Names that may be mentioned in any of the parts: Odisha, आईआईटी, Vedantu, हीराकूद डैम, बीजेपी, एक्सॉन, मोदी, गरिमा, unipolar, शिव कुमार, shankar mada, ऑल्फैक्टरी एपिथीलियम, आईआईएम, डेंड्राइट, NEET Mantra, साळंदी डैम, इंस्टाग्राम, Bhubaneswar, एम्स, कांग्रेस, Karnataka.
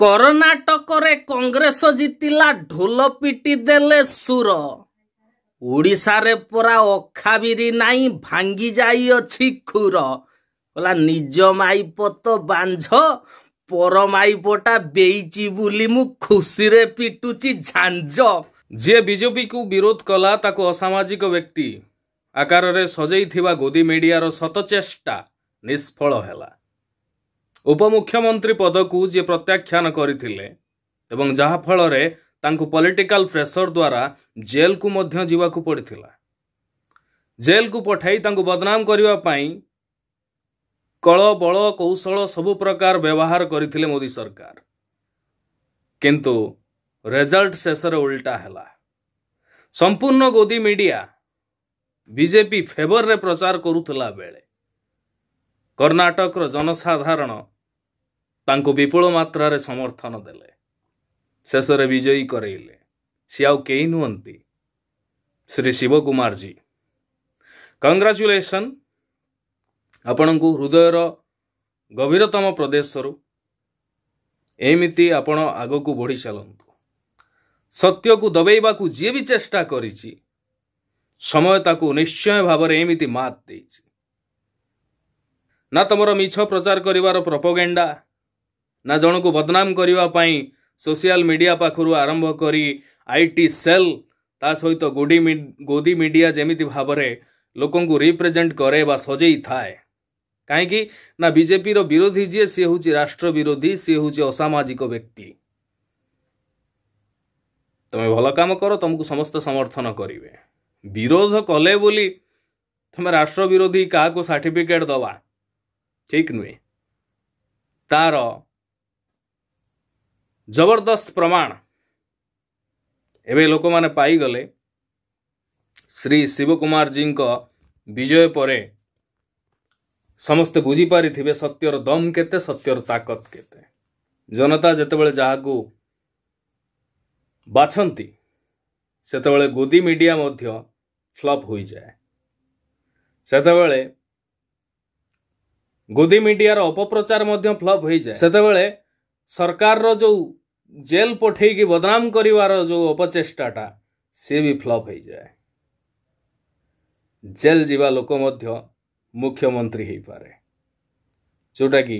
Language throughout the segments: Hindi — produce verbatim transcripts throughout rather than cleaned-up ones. कर्णाटक रे कांग्रेस जीतिला ढोल पिटी देले सुर। ओडिशा रे पूरा अखाबिरी नाई भांगी जाई अछि खुर। बोला निज माई पोत बांझ पर माई पोटा बेईची बुली मु खुशी रे पिटुची झांझ। जे बीजेपी को विरोध कला ताको असामाजिक व्यक्ति आकार रे सजई थिबा गोदी मीडिया रो सतचेष्टा निष्फल हैला। उपमुख्यमंत्री पद को जे प्रत्याख्यान करिथिले एवं जहा फल रे तांको पॉलिटिकल प्रेशर द्वारा जेल को मध्य जीवा को पड़िथिला। जेल को पठाई तांको बदनाम करिवा पई कल बल कौशल सब प्रकार व्यवहार करिथिले मोदी सरकार, किंतु रिजल्ट शेषर उल्टा हैला। संपूर्ण गोदी मीडिया बीजेपी फेवर रे प्रचार करुतला बेले कर्णाटक रो जनसाधारण तांको विपुल मात्रा रे समर्थन देले, शेषर विजयी करेले। सी आउ केही नुहंती श्री शिव कुमार जी। कंग्रेचुलेशन आपनकु हृदय रो गभीरतम प्रदेश रु एमिति आपण आगो को बढ़ी चलंतु। सत्य को दबेवा को जे भी चेष्टा करिछि समय ताको निश्चय भाव रे एमिति मात देछि। ना तमरो मिछ प्रचार करिवार प्रोपोगेंडा, ना जण को बदनाम करिवा पई सोशल मीडिया पाखरु आरंभ करी आईटी सेल ता सहित गोदी गोदी मीडिया जेमिति भाव रे लोकन को रिप्रेजेंट करे बा सजेई थाए। काहेकि ना बीजेपी रो विरोधी जी सी होची राष्ट्र विरोधी, सी होची असामाजिक व्यक्ति। तुम्हें भल काम करो तुमको समस्त समर्थन करिवे। विरोध कले बोली तुम्हें राष्ट्र विरोधी का को सर्टिफिकेट दवा ठीक नुहे। तार जबरदस्त प्रमाण एवे लोक माने पाई गले। श्री शिव कुमार जी को विजय परे समस्ते बुझी पारी थिबे सत्यर दम केते, सत्यर ताकत केते। जनता जेतेबेले जाहाकू बाछंती सेतेबेले गोदी मीडिया मध्य फ्लप होई जाए। सेतेबेले गोदी मीडिया रो अपप्रचार मध्य फ्लप होई जाए। सेतेबेले सरकार रो जो जेल पठेई की बदनाम करिवार जो अपचेष्टाटा से भी फ्लप होई जाए। जेल जीवा लोक मध्य मुख्यमंत्री ही पारे, जोटा कि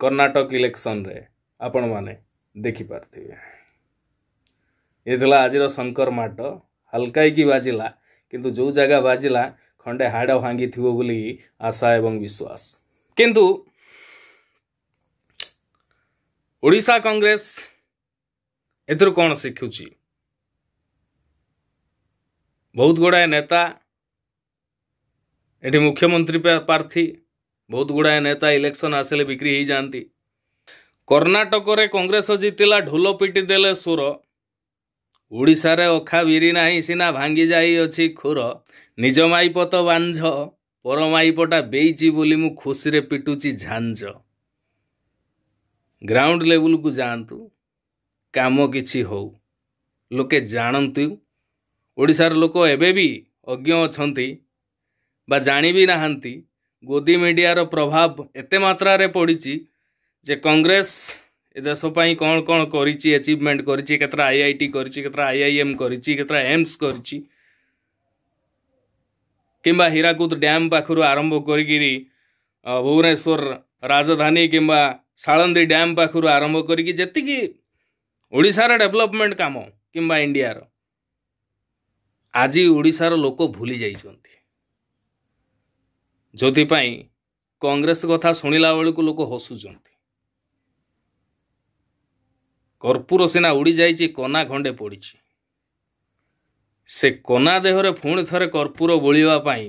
कर्नाटक इलेक्शन रे आपण माने देखि पारथिबे। एथला आजिर शंकर माडा हल्काई की बाजिला, किंतु जो जगह बाजिला खंडे हाड़ भांगी थिबो बोली आशा एवं विश्वास। किंतु ओडिशा कांग्रेस एथरु कोन सिखुची? बहुत गुड़ाए नेता एटी मुख्यमंत्री प्रार्थी, बहुत गुड़ाए नेता इलेक्शन आसले बिक्री ही जाती। कर्णाटक रे कांग्रेस जीतिला ढोल पिटी देले सुर। ओडिशा रे अखा बिरी नाही सिना भांगी जाई अछि खुर। निज माई पोत बांझ पर माई पोटा बेईची बोली मु खुशी रे पिटुची झांझ। ग्राउंड लेवल को जांतु, काम किछि हो लोके जानंतु। ओडिशा रे लोक एबे भी अज्ञ अछंती बा जानी भी नाहंती। गोदी मीडिया रो प्रभाव एते मात्रा रे पड़ीची जे कांग्रेस ए देश पई कोन कोन करिची, अचीवमेंट करिची, केतरा आईआईटी करिची, केतरा आईआईएम करिची, केतरा एम्स करिची, किंबा हीराकूद डैम पाखरु आरंभ करिगिरी भुवनेश्वर राजधानी किंबा साळंदी डैम पाखरु आरंभ करिकी जतिकी ओडिसा रे डेवलपमेंट काम किंबा इंडिया रो आज ओडिसा रो लोक भूली जाइछंती। जोपाई कांग्रेस कथा शुणिला बेलू लोक हसुंट। कर्पूर सीना उड़ी जाइए, कना खंडे पड़ी से कना देहरे पुणी थे कर्पूर बोलवाई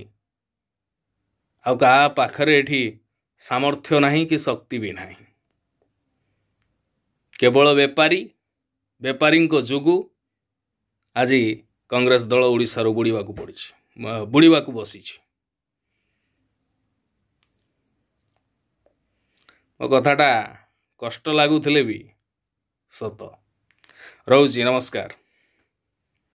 आखरे ये सामर्थ्य ना कि शक्ति भी ना। केवल बेपारी बेपारी जुगु आज कांग्रेस दल ओडिशार बुड़वा पड़ी बुड़वा बसी। मो कथाटा कष्ट लगुले भी सत। रोजी नमस्कार।